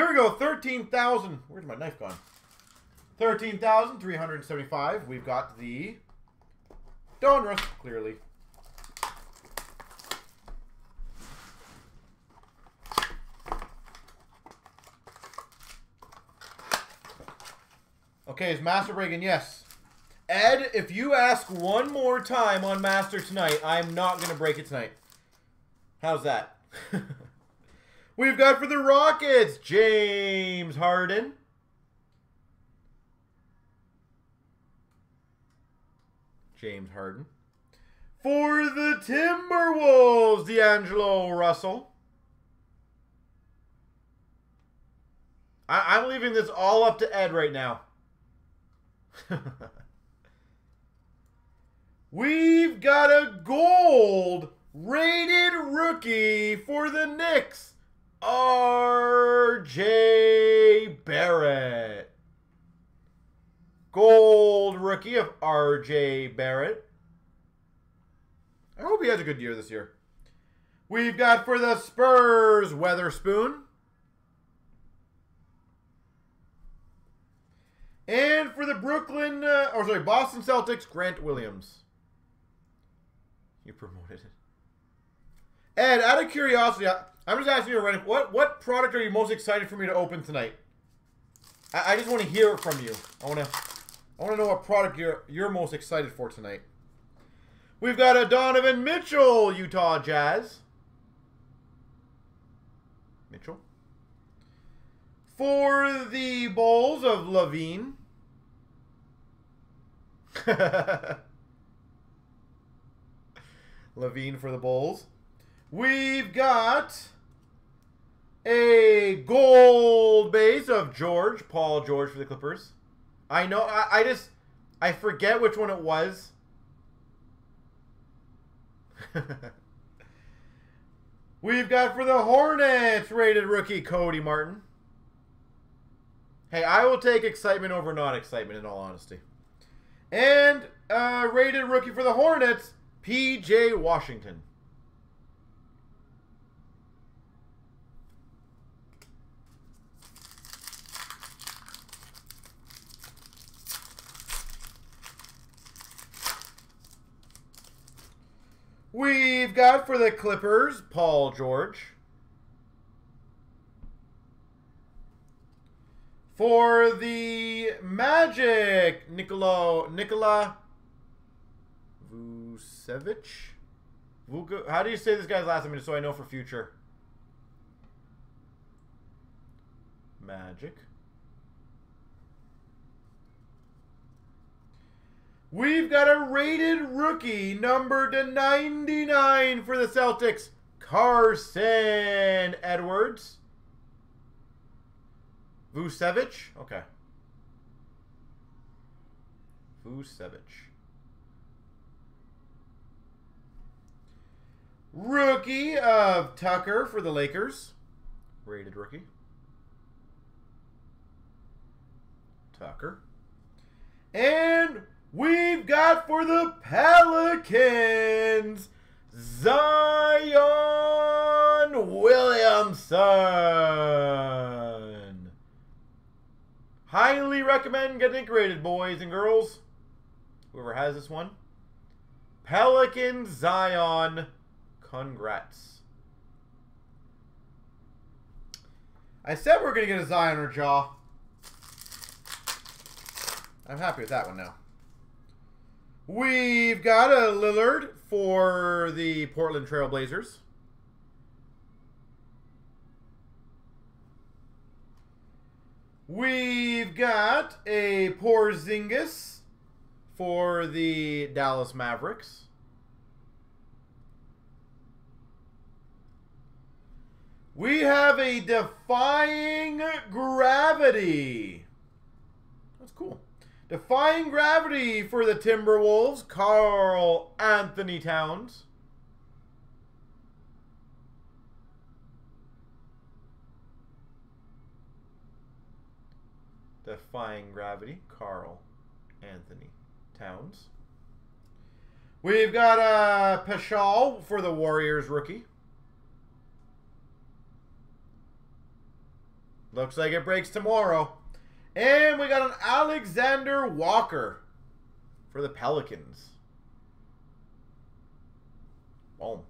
Here we go, 13,000. Where's my knife gone? 13,375. We've got the Donruss, clearly. Okay, is Master breaking? Yes. Ed, if you ask one more time on Master tonight, I'm not going to break it tonight. How's that? We've got for the Rockets, James Harden. James Harden. For the Timberwolves, D'Angelo Russell. I'm leaving this all up to Ed right now. We've got a gold rated rookie for the Knicks, R.J. Barrett. Gold rookie of R.J. Barrett. I hope he has a good year this year. We've got for the Spurs, Weatherspoon. And for the Boston Celtics, Grant Williams. You promoted it. Ed, out of curiosity, I'm just asking you a random, what product are you most excited for me to open tonight? I just want to hear it from you. I want to know what product you're most excited for tonight. We've got a Donovan Mitchell, Utah Jazz. Mitchell. For the Bulls of Levine. Levine for the Bulls. We've got a gold base of George, Paul George for the Clippers. I know, I forget which one it was. We've got for the Hornets rated rookie Cody Martin. Hey, I will take excitement over not excitement in all honesty. And rated rookie for the Hornets, PJ Washington. We've got for the Clippers, Paul George. For the Magic, Nikola Vucevic. How do you say this guy's last name so I know for future? Magic. We've got a rated rookie, number /99 for the Celtics, Carson Edwards. Vucevic? Okay. Vucevic. Rookie of Tucker for the Lakers. Rated rookie. Tucker. And we've got for the Pelicans, Zion Williamson. Highly recommend getting graded, boys and girls. Whoever has this one. Pelicans, Zion. Congrats. I said we're going to get a Zion or Jaw. I'm happy with that one now. We've got a Lillard for the Portland Trail Blazers. We've got a Porzingis for the Dallas Mavericks. We have a Defying Gravity. That's cool. Defying Gravity for the Timberwolves, Carl Anthony Towns. Defying Gravity, Carl Anthony Towns. We've got a Peshaw for the Warriors rookie. Looks like it breaks tomorrow. And we got an Alexander Walker for the Pelicans. Boom.